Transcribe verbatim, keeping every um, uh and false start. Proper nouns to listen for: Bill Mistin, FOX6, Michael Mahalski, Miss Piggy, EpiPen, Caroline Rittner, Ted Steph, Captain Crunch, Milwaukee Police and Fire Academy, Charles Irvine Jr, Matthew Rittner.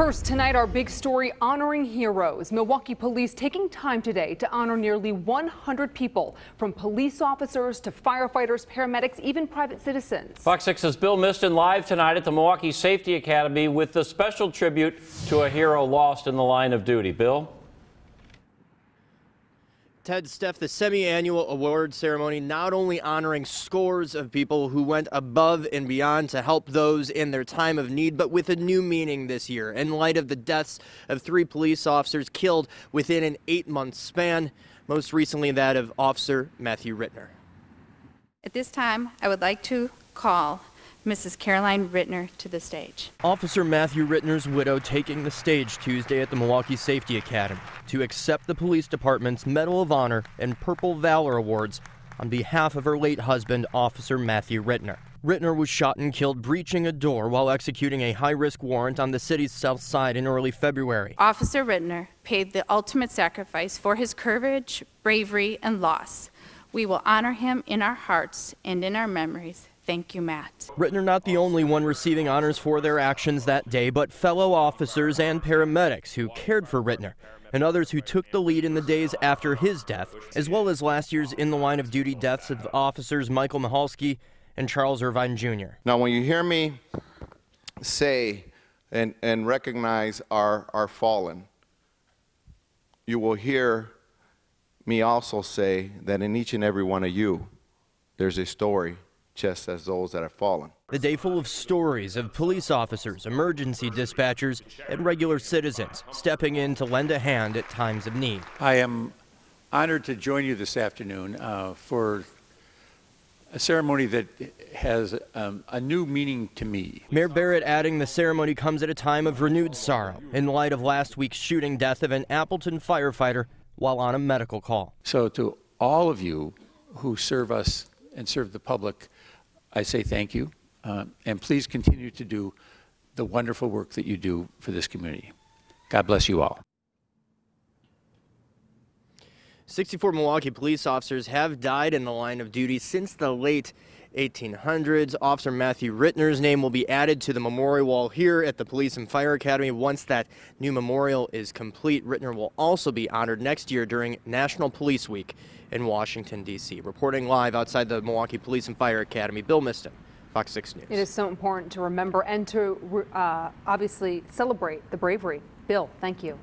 First, tonight, our big story honoring heroes. Milwaukee police taking time today to honor nearly one hundred people, from police officers to firefighters, paramedics, even private citizens. Fox six's Bill Mistin live tonight at the Milwaukee Safety Academy with the special tribute to a hero lost in the line of duty. Bill? Ted Steph, the semi-annual award ceremony not only honoring scores of people who went above and beyond to help those in their time of need, but with a new meaning this year in light of the deaths of three police officers killed within an eight-month span, most recently that of Officer Matthew Rittner. At this time, I would like to call Missus Caroline Rittner to the stage. Officer Matthew Rittner's widow taking the stage Tuesday at the Milwaukee Safety Academy to accept the police department's Medal of Honor and Purple Valor Awards on behalf of her late husband, Officer Matthew Rittner. Rittner was shot and killed breaching a door while executing a high-risk warrant on the city's south side in early February. Officer Rittner paid the ultimate sacrifice for his courage, bravery, and loss. We will honor him in our hearts and in our memories. Thank you, Matt. Rittner not the only one receiving honors for their actions that day, but fellow officers and paramedics who cared for Rittner and others who took the lead in the days after his death, as well as last year's in-the-line-of-duty deaths of officers Michael Mahalski and Charles Irvine Junior Now, when you hear me say and, and recognize our, our fallen, you will hear me also say that in each and every one of you, there's a story just as those that have fallen. The day full of stories of police officers, emergency dispatchers, and regular citizens stepping in to lend a hand at times of need. I am honored to join you this afternoon uh, for a ceremony that has um, a new meaning to me. Mayor Barrett adding the ceremony comes at a time of renewed sorrow in light of last week's shooting death of an Appleton firefighter while on a medical call. So to all of you who serve us and serve the public, I say thank you, uh, and please continue to do the wonderful work that you do for this community. God bless you all. sixty-four Milwaukee police officers have died in the line of duty since the late eighteen hundreds. Officer Matthew Rittner's name will be added to the memorial wall here at the Police and Fire Academy once that new memorial is complete. Rittner will also be honored next year during National Police Week in Washington, D C Reporting live outside the Milwaukee Police and Fire Academy, Bill Mistin, Fox six News. It is so important to remember and to uh, obviously celebrate the bravery. Bill, thank you.